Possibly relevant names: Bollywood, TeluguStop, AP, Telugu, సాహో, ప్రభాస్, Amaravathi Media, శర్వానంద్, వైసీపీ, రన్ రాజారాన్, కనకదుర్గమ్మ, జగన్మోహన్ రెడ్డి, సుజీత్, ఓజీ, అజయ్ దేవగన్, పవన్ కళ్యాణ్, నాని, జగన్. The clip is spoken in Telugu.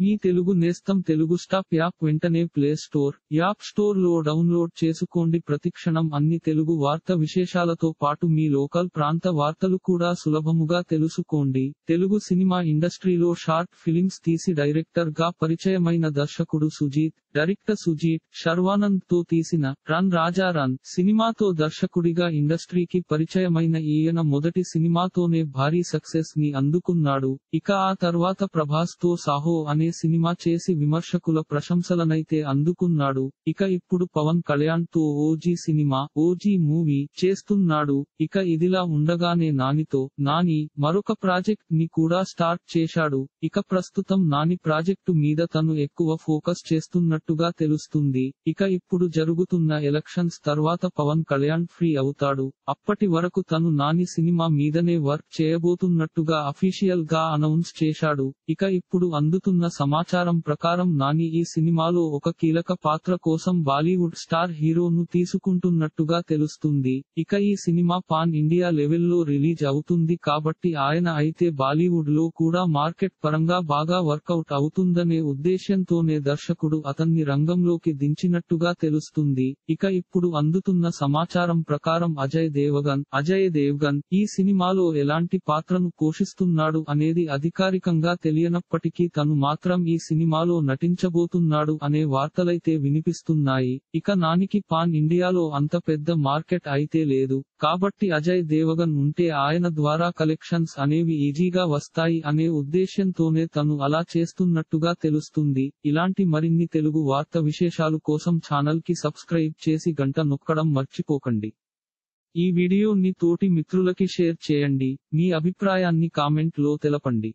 మీ తెలుగు నేస్తం తెలుగు స్టాప్ యాప్ వెంటనే ప్లే స్టోర్ యాప్ స్టోర్ లో డౌన్లోడ్ చేసుకోండి. ప్రతిక్షణం అన్ని తెలుగు వార్త విశేషాలతో పాటు మీ లోకల్ ప్రాంత వార్తలు కూడా సులభముగా తెలుసుకోండి. తెలుగు సినిమా ఇండస్ట్రీలో షార్ట్ ఫిలిమ్స్ తీసి డైరెక్టర్ గా పరిచయమైన దర్శకుడు సుజీత్, డైరెక్టర్ సుజీత్ శర్వానంద్ తో తీసిన రన్ రాజారాన్ సినిమాతో దర్శకుడిగా ఇండస్ట్రీకి పరిచయమైన ఈయన మొదటి సినిమాతోనే భారీ సక్సెస్ ని అందుకున్నాడు. ఇక ఆ తర్వాత ప్రభాస్ తో సాహో అనే సినిమా చేసి విమర్శకుల ప్రశంసలనైతే అందుకున్నాడు. ఇక ఇప్పుడు పవన్ కళ్యాణ్ తో ఓజీ సినిమా ఓజీ మూవీ చేస్తున్నాడు. ఇక ఇదిలా ఉండగానే నానితో నాని మరొక ప్రాజెక్ట్ ని కూడా స్టార్ట్ చేశాడు. ఇక ప్రస్తుతం నాని ప్రాజెక్టు మీద తను ఎక్కువ ఫోకస్ చేస్తున్నట్టుగా తెలుస్తుంది. ఇక ఇప్పుడు జరుగుతున్న ఎలక్షన్స్ తర్వాత పవన్ కళ్యాణ్ ఫ్రీ అవుతాడు. అప్పటి వరకు తను నాని సినిమా మీదనే వర్క్ చేయబోతున్నట్టుగా అఫీషియల్ గా అనౌన్స్ చేశాడు. ఇక ఇప్పుడు అందుతున్న సమాచారం ప్రకారం నాని ఈ సినిమాలో ఒక కీలక పాత్ర కోసం బాలీవుడ్ స్టార్ హీరోను తీసుకుంటున్నట్టుగా తెలుస్తుంది. ఇక ఈ సినిమా పాన్ ఇండియా లెవెల్లో రిలీజ్ అవుతుంది కాబట్టి ఆయన అయితే బాలీవుడ్ లో కూడా మార్కెట్ పరంగా బాగా వర్కౌట్ అవుతుందనే ఉద్దేశ్యంతోనే దర్శకుడు అతన్ని రంగంలోకి దించినట్టుగా తెలుస్తుంది. ఇక ఇప్పుడు అందుతున్న సమాచారం ప్రకారం అజయ్ దేవగన్ ఈ సినిమాలో ఎలాంటి పాత్రను పోషిస్తున్నాడు అనేది అధికారికంగా తెలియనప్పటికీ తను మాత్రం ఈ సినిమాలో నటించబోతున్నాడు అనే వార్తలైతే వినిపిస్తున్నాయి. ఇక నానికి పాన్ ఇండియాలో అంత పెద్ద మార్కెట్ అయితే లేదు కాబట్టి అజయ్ దేవగన్ ఉంటే ఆయన ద్వారా కలెక్షన్స్ అనేవి ఈజీగా వస్తాయి అనే ఉద్దేశ్యంతోనే తను అలా చేస్తున్నట్టుగా తెలుస్తుంది. ఇలాంటి మరిన్ని తెలుగు వార్త విశేషాలు కోసం ఛానల్ కి సబ్స్క్రైబ్ చేసి గంట నొక్కడం మర్చిపోకండి. ఈ వీడియోని తోటి మిత్రులకి షేర్ చేయండి. మీ అభిప్రాయాన్ని కామెంట్ లో తెలపండి.